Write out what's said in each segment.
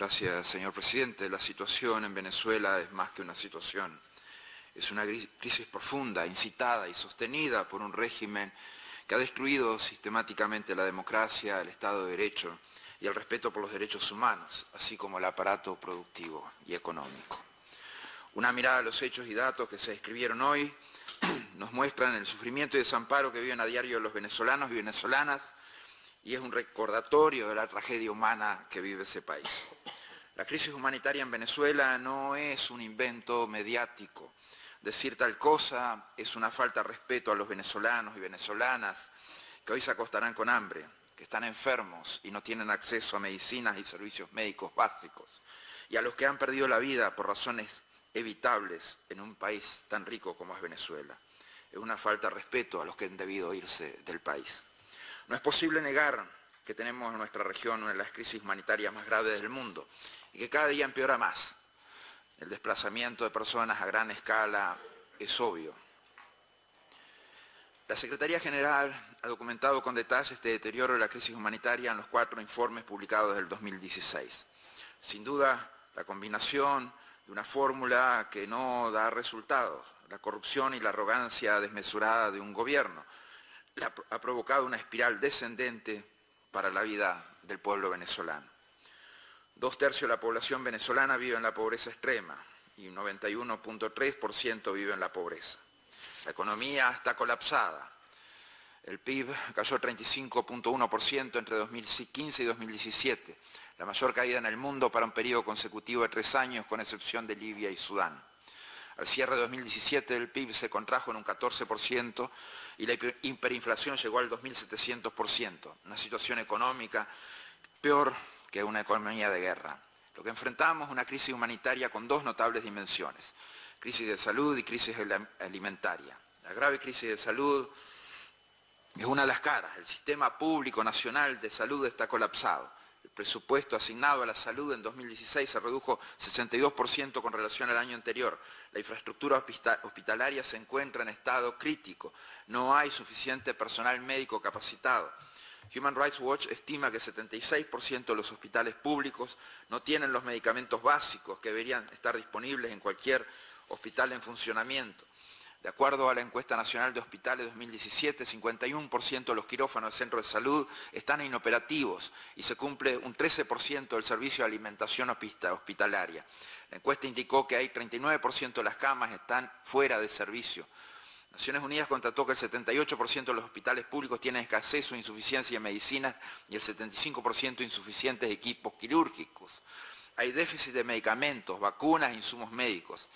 Gracias, señor presidente. La situación en Venezuela es más que una situación. Es una crisis profunda, incitada y sostenida por un régimen que ha destruido sistemáticamente la democracia, el Estado de Derecho y el respeto por los derechos humanos, así como el aparato productivo y económico. Una mirada a los hechos y datos que se describieron hoy nos muestran el sufrimiento y desamparo que viven a diario los venezolanos y venezolanas, y es un recordatorio de la tragedia humana que vive ese país. La crisis humanitaria en Venezuela no es un invento mediático. Decir tal cosa es una falta de respeto a los venezolanos y venezolanas que hoy se acostarán con hambre, que están enfermos y no tienen acceso a medicinas y servicios médicos básicos, y a los que han perdido la vida por razones evitables en un país tan rico como es Venezuela. Es una falta de respeto a los que han debido irse del país. No es posible negar que tenemos en nuestra región una de las crisis humanitarias más graves del mundo y que cada día empeora más. El desplazamiento de personas a gran escala es obvio. La Secretaría General ha documentado con detalle este deterioro de la crisis humanitaria en los 4 informes publicados del 2016. Sin duda, la combinación de una fórmula que no da resultados, la corrupción y la arrogancia desmesurada de un gobierno, ha provocado una espiral descendente para la vida del pueblo venezolano. 2/3 de la población venezolana vive en la pobreza extrema y un 91.3% vive en la pobreza. La economía está colapsada. El PIB cayó 35.1% entre 2015 y 2017, la mayor caída en el mundo para un periodo consecutivo de 3 años, con excepción de Libia y Sudán. Al cierre de 2017 el PIB se contrajo en un 14% y la hiperinflación llegó al 2.700%, una situación económica peor que una economía de guerra. Lo que enfrentamos es una crisis humanitaria con 2 notables dimensiones: crisis de salud y crisis alimentaria. La grave crisis de salud es una de las caras. El sistema público nacional de salud está colapsado. El presupuesto asignado a la salud en 2016 se redujo 62% con relación al año anterior. La infraestructura hospitalaria se encuentra en estado crítico. No hay suficiente personal médico capacitado. Human Rights Watch estima que 76% de los hospitales públicos no tienen los medicamentos básicos que deberían estar disponibles en cualquier hospital en funcionamiento. De acuerdo a la Encuesta Nacional de Hospitales 2017, 51% de los quirófanos del centro de salud están inoperativos y se cumple un 13% del servicio de alimentación hospitalaria. La encuesta indicó que hay 39% de las camas están fuera de servicio. Naciones Unidas constató que el 78% de los hospitales públicos tienen escasez o insuficiencia de medicinas y el 75% insuficientes equipos quirúrgicos. Hay déficit de medicamentos, vacunas e insumos médicos.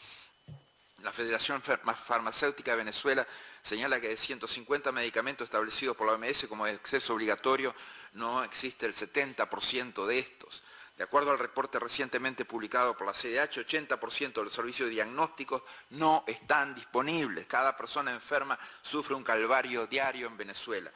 La Federación Farmacéutica de Venezuela señala que de 150 medicamentos establecidos por la OMS como de acceso obligatorio, no existe el 70% de estos. De acuerdo al reporte recientemente publicado por la CDH, 80% de los servicios diagnósticos no están disponibles. Cada persona enferma sufre un calvario diario en Venezuela,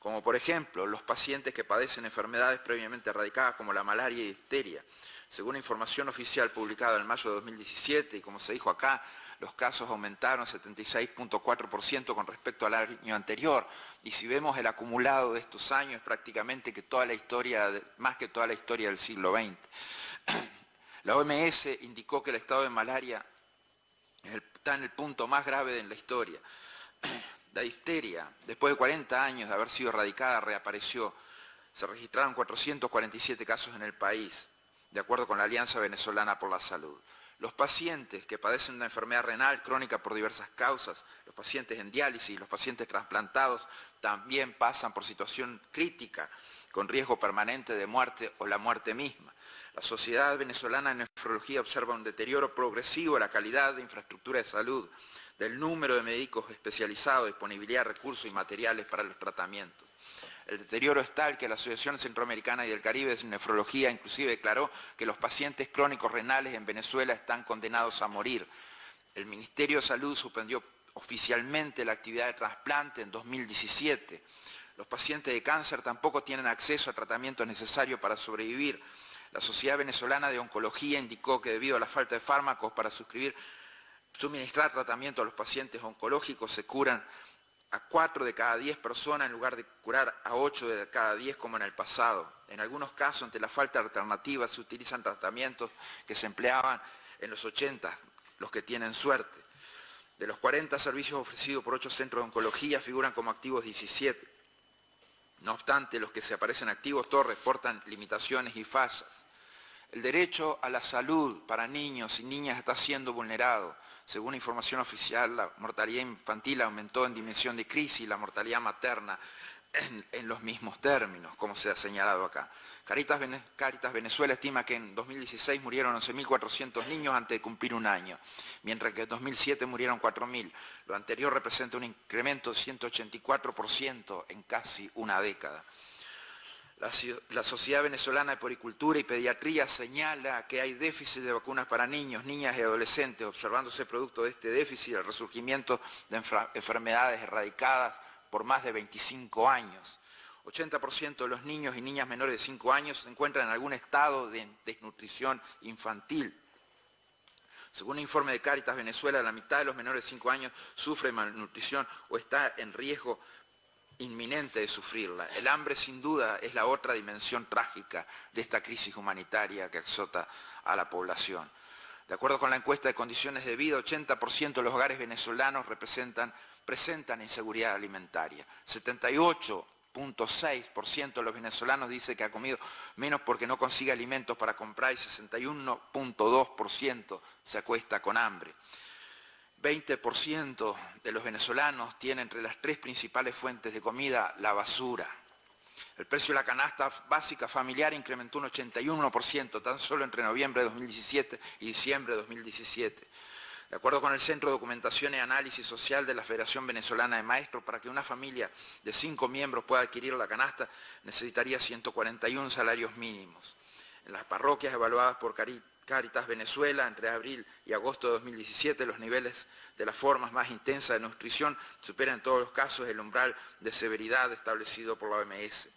como por ejemplo los pacientes que padecen enfermedades previamente erradicadas como la malaria y difteria. Según información oficial publicada en mayo de 2017, y como se dijo acá, los casos aumentaron 76.4% con respecto al año anterior. Y si vemos el acumulado de estos años, prácticamente que toda la historia, más que toda la historia del siglo XX. La OMS indicó que el estado de malaria está en el punto más grave en la historia. La difteria, después de 40 años de haber sido erradicada, reapareció. Se registraron 447 casos en el país, de acuerdo con la Alianza Venezolana por la Salud. Los pacientes que padecen una enfermedad renal crónica por diversas causas, los pacientes en diálisis, los pacientes trasplantados, también pasan por situación crítica, con riesgo permanente de muerte o la muerte misma. La Sociedad Venezolana de Nefrología observa un deterioro progresivo de la calidad de infraestructura de salud, del número de médicos especializados, disponibilidad de recursos y materiales para los tratamientos. El deterioro es tal que la Asociación Centroamericana y del Caribe de Nefrología inclusive declaró que los pacientes crónicos renales en Venezuela están condenados a morir. El Ministerio de Salud suspendió oficialmente la actividad de trasplante en 2017. Los pacientes de cáncer tampoco tienen acceso a tratamientos necesarios para sobrevivir. La Sociedad Venezolana de Oncología indicó que debido a la falta de fármacos para suministrar tratamiento a los pacientes oncológicos, se curan a 4 de cada 10 personas en lugar de curar a 8 de cada 10 como en el pasado. En algunos casos, ante la falta de alternativas, se utilizan tratamientos que se empleaban en los 80, los que tienen suerte. De los 40 servicios ofrecidos por 8 centros de oncología figuran como activos 17. No obstante, los que se aparecen activos todos reportan limitaciones y fallas. El derecho a la salud para niños y niñas está siendo vulnerado. Según información oficial, la mortalidad infantil aumentó en dimensión de crisis y la mortalidad materna en los mismos términos, como se ha señalado acá. Caritas Venezuela estima que en 2016 murieron 11.400 niños antes de cumplir un año, mientras que en 2007 murieron 4.000. Lo anterior representa un incremento de 184% en casi una década. La Sociedad Venezolana de Puericultura y Pediatría señala que hay déficit de vacunas para niños, niñas y adolescentes, observándose producto de este déficit el resurgimiento de enfermedades erradicadas por más de 25 años. 80% de los niños y niñas menores de 5 años se encuentran en algún estado de desnutrición infantil. Según un informe de Cáritas Venezuela, la mitad de los menores de 5 años sufre malnutrición o está en riesgo inminente de sufrirla. El hambre, sin duda, es la otra dimensión trágica de esta crisis humanitaria que azota a la población. De acuerdo con la encuesta de condiciones de vida, 80% de los hogares venezolanos presentan inseguridad alimentaria. 78.6% de los venezolanos dice que ha comido menos porque no consigue alimentos para comprar y 61.2% se acuesta con hambre. 20% de los venezolanos tienen entre las 3 principales fuentes de comida la basura. El precio de la canasta básica familiar incrementó un 81% tan solo entre noviembre de 2017 y diciembre de 2017. De acuerdo con el Centro de Documentación y Análisis Social de la Federación Venezolana de Maestros, para que una familia de 5 miembros pueda adquirir la canasta necesitaría 141 salarios mínimos. En las parroquias evaluadas por Cáritas Venezuela, entre abril y agosto de 2017, los niveles de las formas más intensas de nutrición superan en todos los casos el umbral de severidad establecido por la OMS.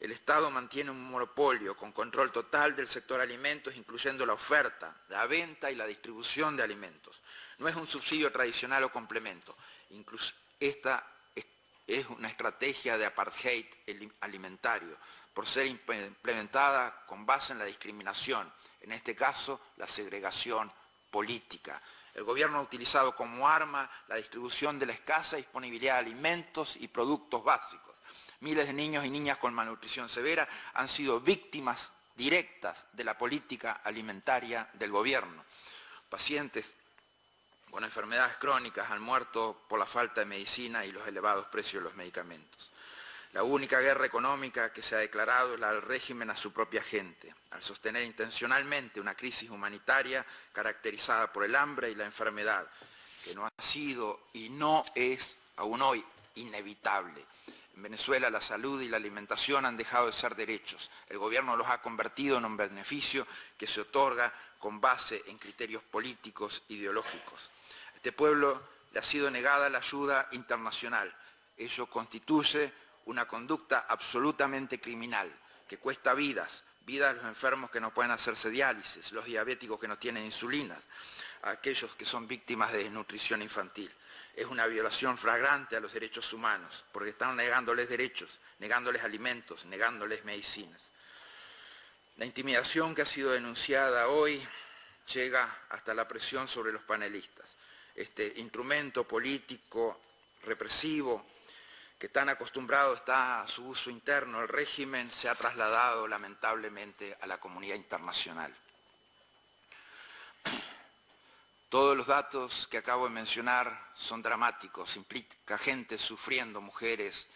El Estado mantiene un monopolio con control total del sector alimentos, incluyendo la oferta, la venta y la distribución de alimentos. No es un subsidio tradicional o complemento. Incluso esta es una estrategia de apartheid alimentario, por ser implementada con base en la discriminación, en este caso la segregación política. El gobierno ha utilizado como arma la distribución de la escasa disponibilidad de alimentos y productos básicos. Miles de niños y niñas con malnutrición severa han sido víctimas directas de la política alimentaria del gobierno. Pacientes con enfermedades crónicas han muerto por la falta de medicina y los elevados precios de los medicamentos. La única guerra económica que se ha declarado es la del régimen a su propia gente, al sostener intencionalmente una crisis humanitaria caracterizada por el hambre y la enfermedad, que no ha sido y no es aún hoy inevitable. En Venezuela la salud y la alimentación han dejado de ser derechos. El gobierno los ha convertido en un beneficio que se otorga con base en criterios políticos e ideológicos. A este pueblo le ha sido negada la ayuda internacional. Ello constituye una conducta absolutamente criminal que cuesta vidas, vidas a los enfermos que no pueden hacerse diálisis, los diabéticos que no tienen insulina, a aquellos que son víctimas de desnutrición infantil. Es una violación flagrante a los derechos humanos, porque están negándoles derechos, negándoles alimentos, negándoles medicinas. La intimidación que ha sido denunciada hoy llega hasta la presión sobre los panelistas. Este instrumento político represivo que tan acostumbrado está a su uso interno, el régimen se ha trasladado lamentablemente a la comunidad internacional. Todos los datos que acabo de mencionar son dramáticos, implica gente sufriendo, mujeres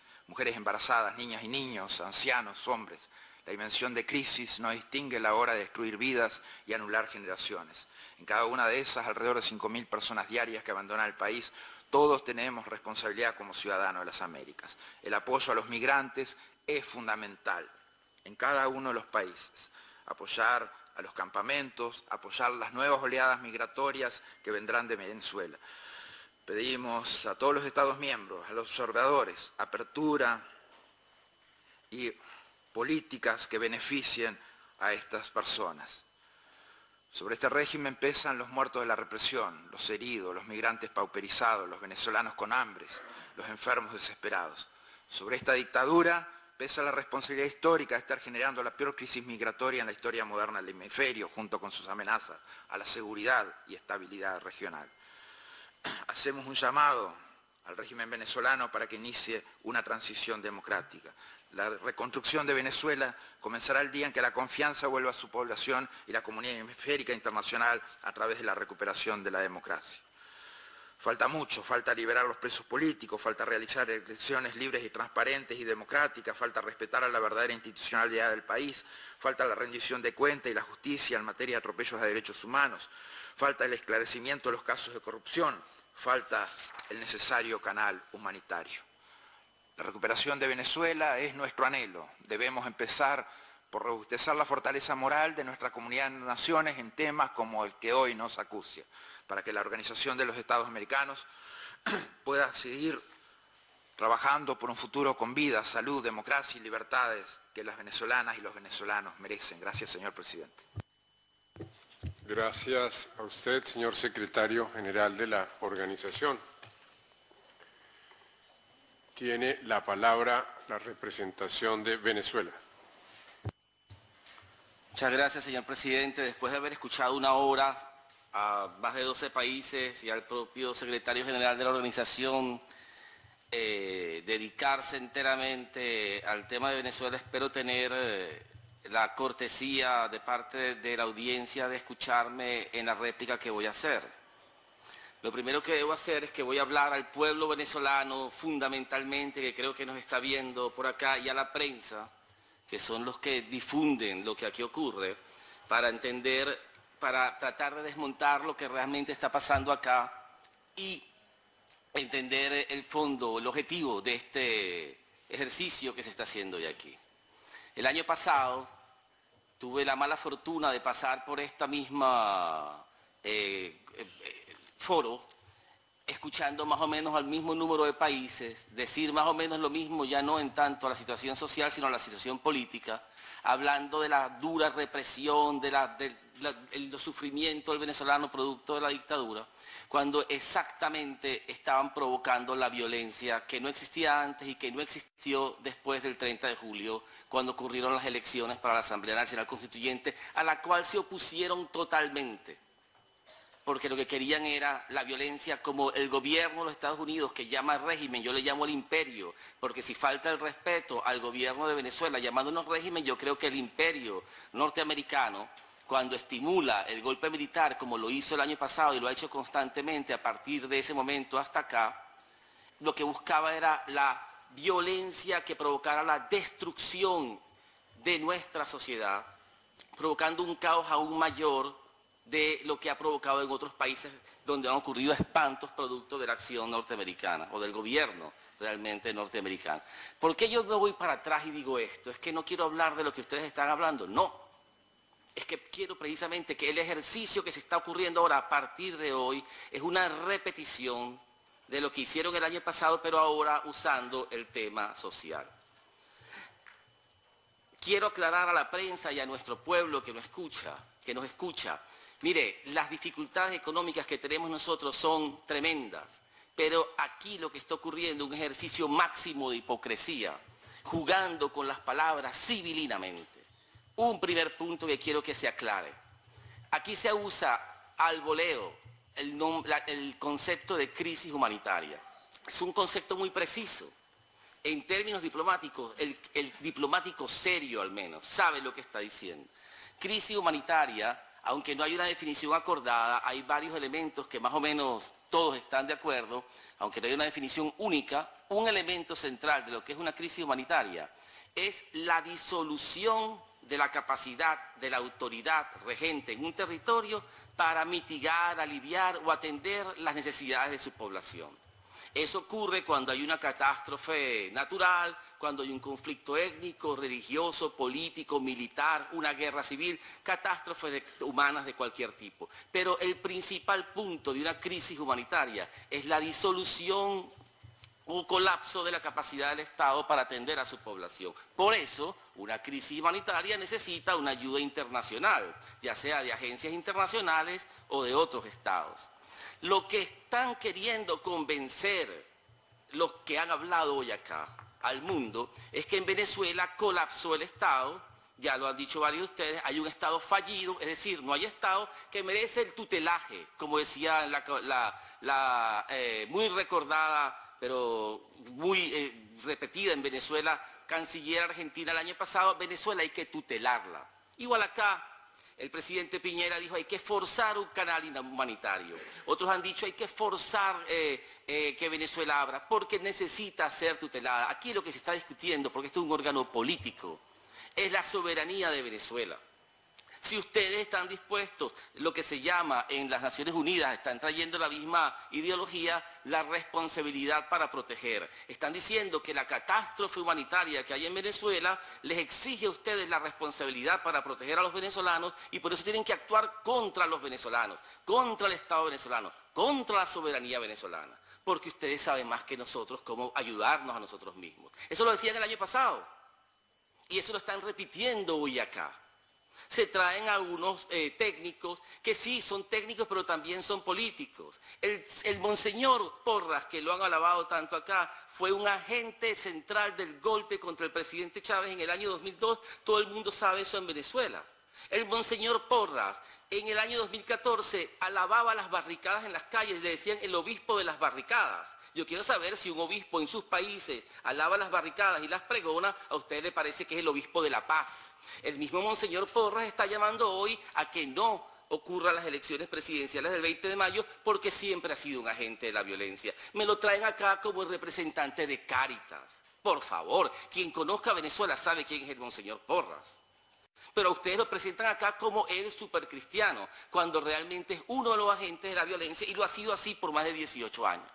embarazadas, niñas y niños, ancianos, hombres. La dimensión de crisis no distingue la hora de destruir vidas y anular generaciones. En cada una de esas, alrededor de 5.000 personas diarias que abandonan el país. Todos tenemos responsabilidad como ciudadanos de las Américas. El apoyo a los migrantes es fundamental en cada uno de los países. Apoyar a los campamentos, apoyar las nuevas oleadas migratorias que vendrán de Venezuela. Pedimos a todos los Estados miembros, a los observadores, apertura y políticas que beneficien a estas personas. Sobre este régimen pesan los muertos de la represión, los heridos, los migrantes pauperizados, los venezolanos con hambres, los enfermos desesperados. Sobre esta dictadura pesa la responsabilidad histórica de estar generando la peor crisis migratoria en la historia moderna del hemisferio, junto con sus amenazas a la seguridad y estabilidad regional. Hacemos un llamado al régimen venezolano para que inicie una transición democrática. La reconstrucción de Venezuela comenzará el día en que la confianza vuelva a su población y la comunidad hemisférica internacional a través de la recuperación de la democracia. Falta mucho, falta liberar a los presos políticos, falta realizar elecciones libres y transparentes y democráticas, falta respetar a la verdadera institucionalidad del país, falta la rendición de cuentas y la justicia en materia de atropellos a derechos humanos, falta el esclarecimiento de los casos de corrupción, falta el necesario canal humanitario. La recuperación de Venezuela es nuestro anhelo. Debemos empezar por robustecer la fortaleza moral de nuestra comunidad de naciones en temas como el que hoy nos acucia, para que la Organización de los Estados Americanos pueda seguir trabajando por un futuro con vida, salud, democracia y libertades que las venezolanas y los venezolanos merecen. Gracias, señor presidente. Gracias a usted, señor secretario general de la organización. Tiene la palabra la representación de Venezuela. Muchas gracias, señor presidente. Después de haber escuchado una hora a más de 12 países y al propio secretario general de la organización dedicarse enteramente al tema de Venezuela, espero tener la cortesía de parte de la audiencia de escucharme en la réplica que voy a hacer. Lo primero que debo hacer es que voy a hablar al pueblo venezolano fundamentalmente, que creo que nos está viendo por acá, y a la prensa, que son los que difunden lo que aquí ocurre, para entender, para tratar de desmontar lo que realmente está pasando acá y entender el fondo, el objetivo de este ejercicio que se está haciendo hoy aquí. El año pasado tuve la mala fortuna de pasar por esta misma foro, escuchando más o menos al mismo número de países, decir más o menos lo mismo, ya no en tanto a la situación social, sino a la situación política, hablando de la dura represión, del sufrimiento del venezolano producto de la dictadura, cuando exactamente estaban provocando la violencia que no existía antes y que no existió después del 30 de julio, cuando ocurrieron las elecciones para la Asamblea Nacional Constituyente, a la cual se opusieron totalmente, porque lo que querían era la violencia como el gobierno de los Estados Unidos, que llama régimen, yo le llamo el imperio, porque si falta el respeto al gobierno de Venezuela llamándonos régimen, yo creo que el imperio norteamericano, cuando estimula el golpe militar, como lo hizo el año pasado y lo ha hecho constantemente a partir de ese momento hasta acá, lo que buscaba era la violencia que provocara la destrucción de nuestra sociedad, provocando un caos aún mayor de lo que ha provocado en otros países donde han ocurrido espantos producto de la acción norteamericana o del gobierno realmente norteamericano. ¿Por qué yo me voy para atrás y digo esto? Es que no quiero hablar de lo que ustedes están hablando, no. Es que quiero precisamente que el ejercicio que se está ocurriendo ahora a partir de hoy es una repetición de lo que hicieron el año pasado, pero ahora usando el tema social. Quiero aclarar a la prensa y a nuestro pueblo que nos escucha. Mire, las dificultades económicas que tenemos nosotros son tremendas, pero aquí lo que está ocurriendo es un ejercicio máximo de hipocresía, jugando con las palabras civilinamente. Un primer punto que quiero que se aclare. Aquí se usa al voleo el concepto de crisis humanitaria. Es un concepto muy preciso. En términos diplomáticos, el diplomático serio al menos sabe lo que está diciendo. Crisis humanitaria, aunque no hay una definición acordada, hay varios elementos que más o menos todos están de acuerdo, aunque no hay una definición única, un elemento central de lo que es una crisis humanitaria es la disolución de la capacidad de la autoridad regente en un territorio para mitigar, aliviar o atender las necesidades de su población. Eso ocurre cuando hay una catástrofe natural, cuando hay un conflicto étnico, religioso, político, militar, una guerra civil, catástrofes humanas de cualquier tipo. Pero el principal punto de una crisis humanitaria es la disolución un colapso de la capacidad del Estado para atender a su población. Por eso, una crisis humanitaria necesita una ayuda internacional, ya sea de agencias internacionales o de otros estados. Lo que están queriendo convencer los que han hablado hoy acá al mundo es que en Venezuela colapsó el Estado, ya lo han dicho varios de ustedes, hay un Estado fallido, es decir, no hay Estado que merece el tutelaje, como decía la muy recordada, pero muy repetida en Venezuela, canciller argentina el año pasado. Venezuela hay que tutelarla. Igual acá, el presidente Piñera dijo hay que forzar un canal humanitario. Otros han dicho hay que forzar que Venezuela abra, porque necesita ser tutelada. Aquí lo que se está discutiendo, porque esto es un órgano político, es la soberanía de Venezuela. Si ustedes están dispuestos, lo que se llama en las Naciones Unidas, están trayendo la misma ideología, la responsabilidad para proteger. Están diciendo que la catástrofe humanitaria que hay en Venezuela les exige a ustedes la responsabilidad para proteger a los venezolanos y por eso tienen que actuar contra los venezolanos, contra el Estado venezolano, contra la soberanía venezolana, porque ustedes saben más que nosotros cómo ayudarnos a nosotros mismos. Eso lo decían el año pasado y eso lo están repitiendo hoy acá. Se traen a unos técnicos que sí son técnicos pero también son políticos. El monseñor Porras, que lo han alabado tanto acá, fue un agente central del golpe contra el presidente Chávez en el año 2002. Todo el mundo sabe eso en Venezuela. El monseñor Porras en el año 2014 alababa las barricadas en las calles, le decían el obispo de las barricadas. Yo quiero saber si un obispo en sus países alaba las barricadas y las pregona, a usted le parece que es el obispo de la paz. El mismo monseñor Porras está llamando hoy a que no ocurran las elecciones presidenciales del 20 de mayo porque siempre ha sido un agente de la violencia. Me lo traen acá como el representante de Cáritas. Por favor, quien conozca a Venezuela sabe quién es el monseñor Porras. Pero ustedes lo presentan acá como el supercristiano, cuando realmente es uno de los agentes de la violencia y lo ha sido así por más de 18 años.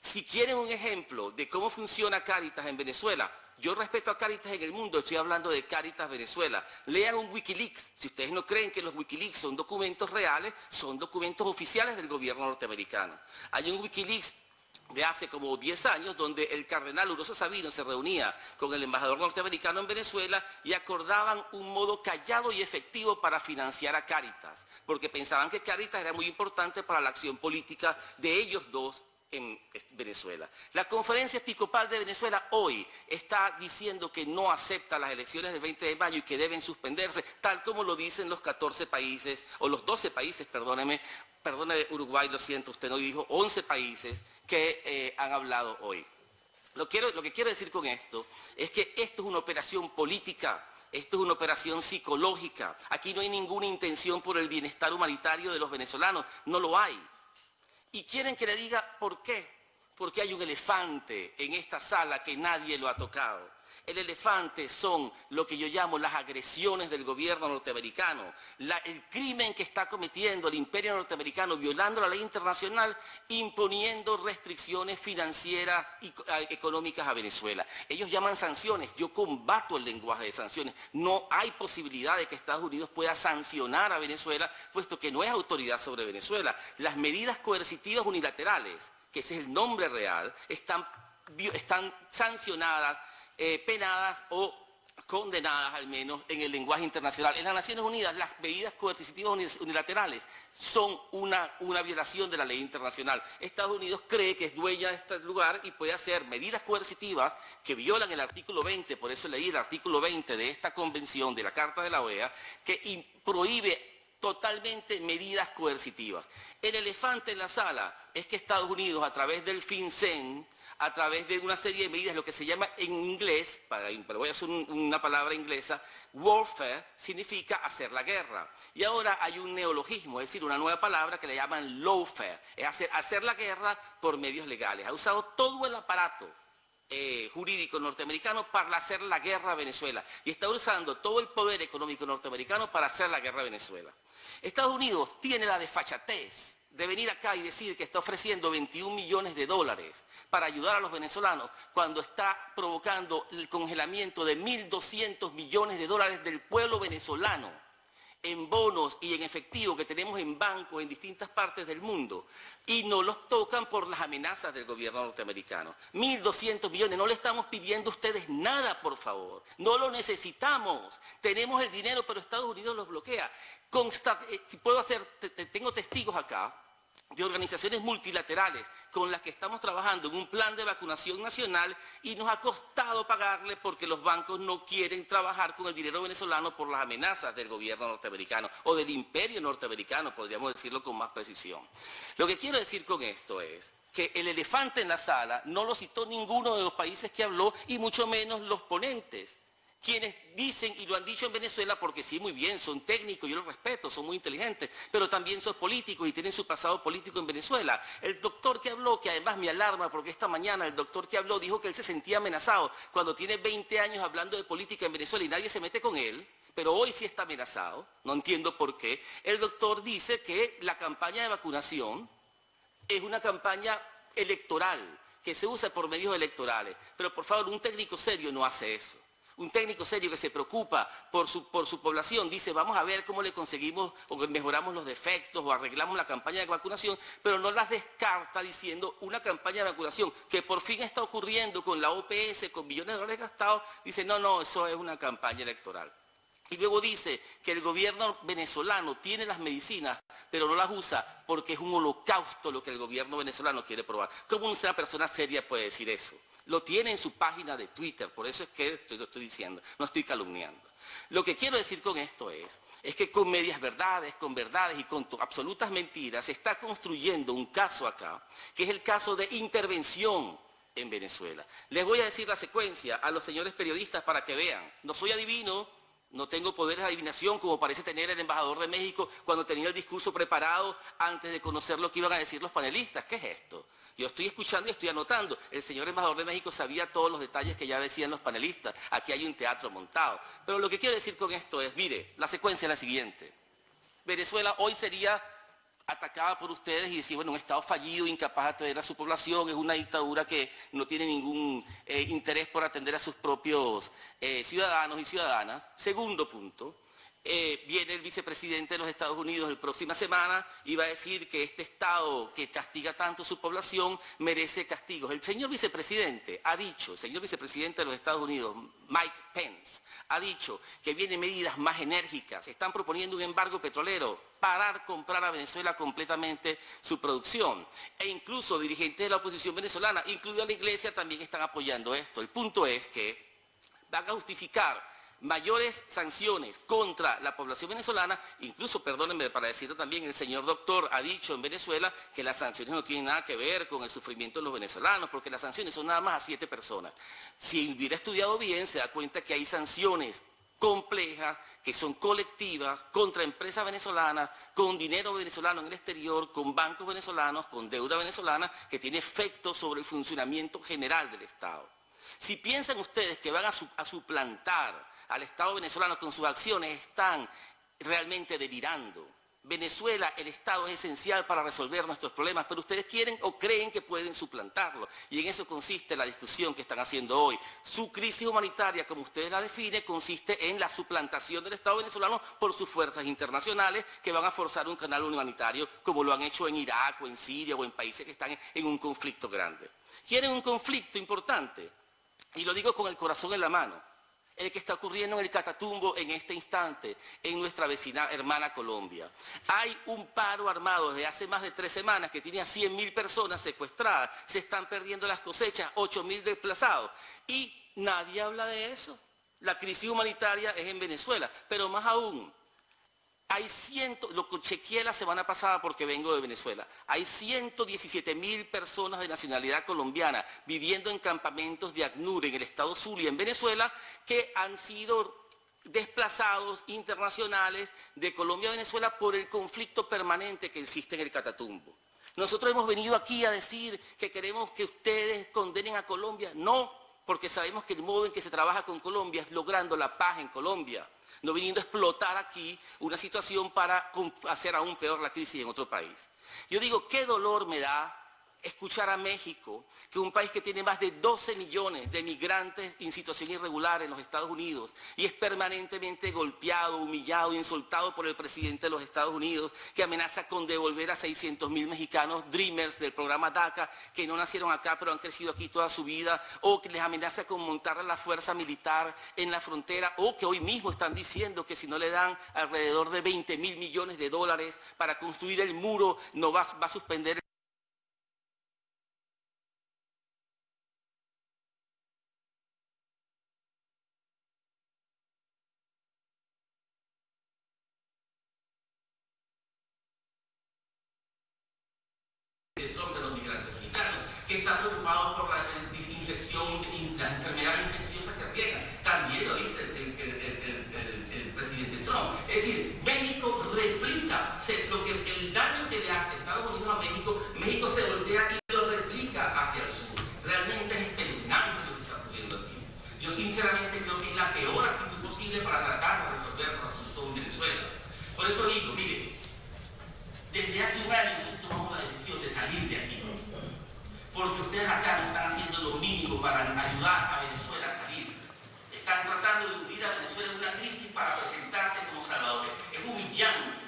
Si quieren un ejemplo de cómo funciona Cáritas en Venezuela, yo respeto a Cáritas en el mundo, estoy hablando de Cáritas Venezuela. Lean un Wikileaks. Si ustedes no creen que los Wikileaks son documentos reales, son documentos oficiales del gobierno norteamericano. Hay un Wikileaks de hace como 10 años, donde el cardenal Urosa Sabino se reunía con el embajador norteamericano en Venezuela y acordaban un modo callado y efectivo para financiar a Cáritas, porque pensaban que Cáritas era muy importante para la acción política de ellos dos en Venezuela. La conferencia episcopal de Venezuela hoy está diciendo que no acepta las elecciones del 20 de mayo y que deben suspenderse, tal como lo dicen los 14 países, o los 12 países, perdóneme, Uruguay, lo siento, usted no dijo 11 países que han hablado hoy. Lo que quiero decir con esto es que esto es una operación política. Esto es una operación psicológica. Aquí no hay ninguna intención por el bienestar humanitario de los venezolanos. No lo hay. Y quieren que le diga por qué. Porque hay un elefante en esta sala que nadie lo ha tocado. El elefante son lo que yo llamo las agresiones del gobierno norteamericano, el crimen que está cometiendo el imperio norteamericano, violando la ley internacional, imponiendo restricciones financieras y económicas a Venezuela. Ellos llaman sanciones, yo combato el lenguaje de sanciones. No hay posibilidad de que Estados Unidos pueda sancionar a Venezuela, puesto que no es autoridad sobre Venezuela. Las medidas coercitivas unilaterales, que ese es el nombre real, están sancionadas, penadas o condenadas al menos en el lenguaje internacional. En las Naciones Unidas las medidas coercitivas unilaterales son una violación de la ley internacional. Estados Unidos cree que es dueña de este lugar y puede hacer medidas coercitivas que violan el artículo 20, por eso leí el artículo 20 de esta convención, de la Carta de la OEA, que prohíbe totalmente medidas coercitivas. El elefante en la sala es que Estados Unidos, a través del FinCEN, a través de una serie de medidas, lo que se llama en inglés, pero voy a hacer una palabra inglesa, warfare significa hacer la guerra. Y ahora hay un neologismo, es decir, una nueva palabra que le llaman lawfare, es hacer la guerra por medios legales. Ha usado todo el aparato jurídico norteamericano para hacer la guerra a Venezuela. Y está usando todo el poder económico norteamericano para hacer la guerra a Venezuela. Estados Unidos tiene la desfachatez de venir acá y decir que está ofreciendo $21 millones para ayudar a los venezolanos cuando está provocando el congelamiento de $1.200 millones del pueblo venezolano. en bonos y en efectivo que tenemos en bancos en distintas partes del mundo, y no los tocan por las amenazas del gobierno norteamericano. 1.200 millones, no le estamos pidiendo a ustedes nada, por favor, no lo necesitamos, tenemos el dinero, pero Estados Unidos los bloquea. Si puedo hacer, tengo testigos acá, de organizaciones multilaterales con las que estamos trabajando en un plan de vacunación nacional y nos ha costado pagarle porque los bancos no quieren trabajar con el dinero venezolano por las amenazas del gobierno norteamericano o del imperio norteamericano, podríamos decirlo con más precisión. Lo que quiero decir con esto es que el elefante en la sala no lo citó ninguno de los países que habló y mucho menos los ponentes. Quienes dicen, y lo han dicho en Venezuela, porque sí, muy bien, son técnicos, yo los respeto, son muy inteligentes, pero también son políticos y tienen su pasado político en Venezuela. El doctor que habló, que además me alarma, porque esta mañana el doctor que habló dijo que él se sentía amenazado cuando tiene 20 años hablando de política en Venezuela y nadie se mete con él, pero hoy sí está amenazado, no entiendo por qué. El doctor dice que la campaña de vacunación es una campaña electoral, que se usa por medios electorales, pero por favor, un técnico serio no hace eso. Un técnico serio que se preocupa por su población dice, vamos a ver cómo le conseguimos o mejoramos los defectos o arreglamos la campaña de vacunación, pero no las descarta diciendo una campaña de vacunación que por fin está ocurriendo con la OPS, con millones de dólares gastados, dice, no, no, eso es una campaña electoral. Y luego dice que el gobierno venezolano tiene las medicinas, pero no las usa porque es un holocausto lo que el gobierno venezolano quiere probar. ¿Cómo una persona seria puede decir eso? Lo tiene en su página de Twitter, por eso es que lo estoy diciendo, no estoy calumniando. Lo que quiero decir con esto es que con medias verdades, con verdades y con absolutas mentiras se está construyendo un caso acá, que es el caso de intervención en Venezuela. Les voy a decir la secuencia a los señores periodistas para que vean. No soy adivino, no tengo poderes de adivinación como parece tener el embajador de México cuando tenía el discurso preparado antes de conocer lo que iban a decir los panelistas. ¿Qué es esto? Yo estoy escuchando y estoy anotando. El señor embajador de México sabía todos los detalles que ya decían los panelistas. Aquí hay un teatro montado. Pero lo que quiero decir con esto es, mire, la secuencia es la siguiente. Venezuela hoy sería atacada por ustedes y decir, bueno, un Estado fallido, incapaz de atender a su población, es una dictadura que no tiene ningún interés por atender a sus propios ciudadanos y ciudadanas. Segundo punto. Viene el vicepresidente de los Estados Unidos la próxima semana y va a decir que este Estado que castiga tanto a su población merece castigos. El señor vicepresidente ha dicho, el señor vicepresidente de los Estados Unidos, Mike Pence, ha dicho que vienen medidas más enérgicas. Están proponiendo un embargo petrolero, parar, comprar a Venezuela completamente su producción. E incluso dirigentes de la oposición venezolana, incluida la Iglesia, también están apoyando esto. El punto es que van a justificar mayores sanciones contra la población venezolana, incluso, perdónenme para decirlo también, el señor doctor ha dicho en Venezuela que las sanciones no tienen nada que ver con el sufrimiento de los venezolanos, porque las sanciones son nada más a 7 personas. Si hubiera estudiado bien, se da cuenta que hay sanciones complejas, que son colectivas, contra empresas venezolanas, con dinero venezolano en el exterior, con bancos venezolanos, con deuda venezolana, que tiene efecto sobre el funcionamiento general del Estado. Si piensan ustedes que van a suplantar al Estado venezolano con sus acciones, están realmente delirando. Venezuela, el Estado es esencial para resolver nuestros problemas, pero ustedes quieren o creen que pueden suplantarlo. Y en eso consiste la discusión que están haciendo hoy. Su crisis humanitaria, como ustedes la definen, consiste en la suplantación del Estado venezolano por sus fuerzas internacionales que van a forzar un canal humanitario, como lo han hecho en Irak o en Siria o en países que están en un conflicto grande. Quieren un conflicto importante. Y lo digo con el corazón en la mano, el que está ocurriendo en el Catatumbo en este instante, en nuestra vecina hermana Colombia. Hay un paro armado desde hace más de 3 semanas que tiene a 100.000 personas secuestradas, se están perdiendo las cosechas, 8.000 desplazados y nadie habla de eso. La crisis humanitaria es en Venezuela, pero más aún, hay cientos, lo chequeé la semana pasada porque vengo de Venezuela, hay 117.000 personas de nacionalidad colombiana viviendo en campamentos de ACNUR en el estado Zulia, en Venezuela, que han sido desplazados internacionales de Colombia a Venezuela por el conflicto permanente que existe en el Catatumbo. Nosotros hemos venido aquí a decir que queremos que ustedes condenen a Colombia. No, porque sabemos que el modo en que se trabaja con Colombia es logrando la paz en Colombia. No viniendo a explotar aquí una situación para hacer aún peor la crisis en otro país. Yo digo, qué dolor me da escuchar a México, que es un país que tiene más de 12 millones de migrantes en situación irregular en los Estados Unidos y es permanentemente golpeado, humillado, insultado por el presidente de los Estados Unidos, que amenaza con devolver a 600.000 mexicanos Dreamers del programa DACA, que no nacieron acá pero han crecido aquí toda su vida, o que les amenaza con montar a la fuerza militar en la frontera, o que hoy mismo están diciendo que si no le dan alrededor de 20.000 millones de dólares para construir el muro, no va a suspender el... de los migrantes mexicanos, que está preocupado por la infección, la enfermedad infecciosa cardíaca, también lo dice el presidente Trump. Es decir, México replica lo que el daño que le hace Estados Unidos a México, México se voltea y lo replica hacia el sur. Realmente es espeluznante lo que está ocurriendo aquí. Yo sinceramente creo que es la peor actitud posible para tratar de resolver los asuntos en Venezuela. Por eso digo, mire, desde hace un año tomamos la decisión de salir de aquí, porque ustedes acá no están haciendo lo mínimo para ayudar a Venezuela a salir. Están tratando de hundir a Venezuela en una crisis para presentarse como salvadores. Es humillante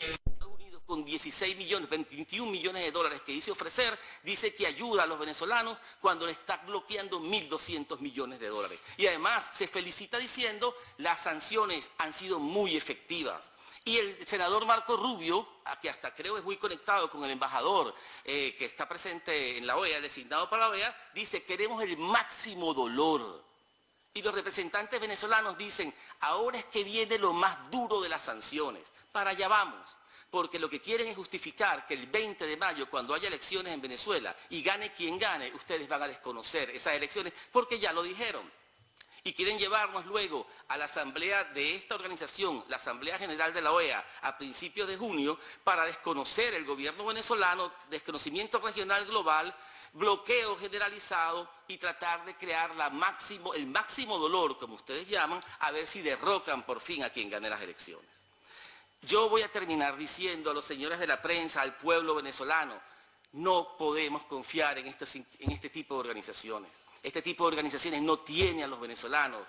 que los Estados Unidos, con 16 millones, 21 millones de dólares que dice ofrecer, dice que ayuda a los venezolanos cuando le está bloqueando 1.200 millones de dólares. Y además se felicita diciendo las sanciones han sido muy efectivas. Y el senador Marco Rubio, que hasta creo es muy conectado con el embajador que está presente en la OEA, designado para la OEA, dice: queremos el máximo dolor. Y los representantes venezolanos dicen: ahora es que viene lo más duro de las sanciones. Para allá vamos, porque lo que quieren es justificar que el 20 de mayo, cuando haya elecciones en Venezuela, y gane quien gane, ustedes van a desconocer esas elecciones, porque ya lo dijeron. Y quieren llevarnos luego a la asamblea de esta organización, la Asamblea General de la OEA, a principios de junio, para desconocer el gobierno venezolano, desconocimiento regional global, bloqueo generalizado y tratar de crear el máximo dolor, como ustedes llaman, a ver si derrocan por fin a quien gane las elecciones. Yo voy a terminar diciendo a los señores de la prensa, al pueblo venezolano, no podemos confiar en este tipo de organizaciones. Este tipo de organizaciones no tiene a los venezolanos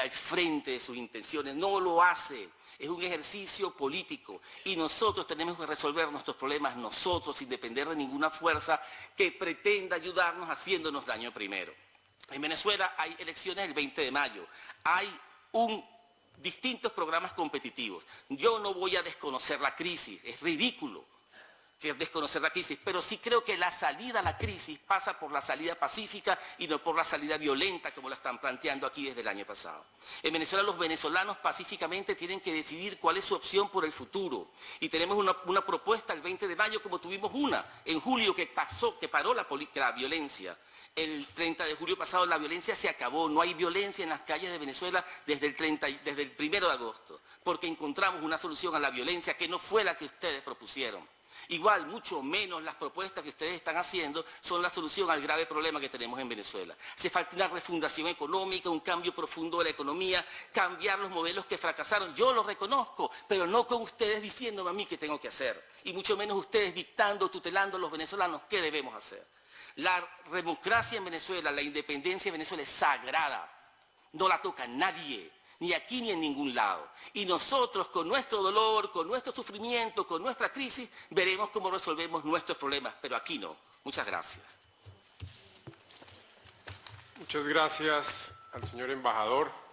al frente de sus intenciones, no lo hace. Es un ejercicio político y nosotros tenemos que resolver nuestros problemas nosotros sin depender de ninguna fuerza que pretenda ayudarnos haciéndonos daño primero. En Venezuela hay elecciones el 20 de mayo, hay distintos programas competitivos. Yo no voy a desconocer la crisis, es ridículo que es desconocer la crisis, pero sí creo que la salida a la crisis pasa por la salida pacífica y no por la salida violenta como la están planteando aquí desde el año pasado. En Venezuela los venezolanos pacíficamente tienen que decidir cuál es su opción por el futuro y tenemos una propuesta el 20 de mayo como tuvimos una en julio que paró la violencia. El 30 de julio pasado la violencia se acabó, no hay violencia en las calles de Venezuela desde el 1 de agosto porque encontramos una solución a la violencia que no fue la que ustedes propusieron. Igual, mucho menos las propuestas que ustedes están haciendo son la solución al grave problema que tenemos en Venezuela. Hace falta una refundación económica, un cambio profundo de la economía, cambiar los modelos que fracasaron. Yo lo reconozco, pero no con ustedes diciéndome a mí qué tengo que hacer. Y mucho menos ustedes dictando, tutelando a los venezolanos qué debemos hacer. La democracia en Venezuela, la independencia en Venezuela es sagrada. No la toca nadie. Ni aquí ni en ningún lado. Y nosotros con nuestro dolor, con nuestro sufrimiento, con nuestra crisis, veremos cómo resolvemos nuestros problemas, pero aquí no. Muchas gracias. Muchas gracias al señor embajador.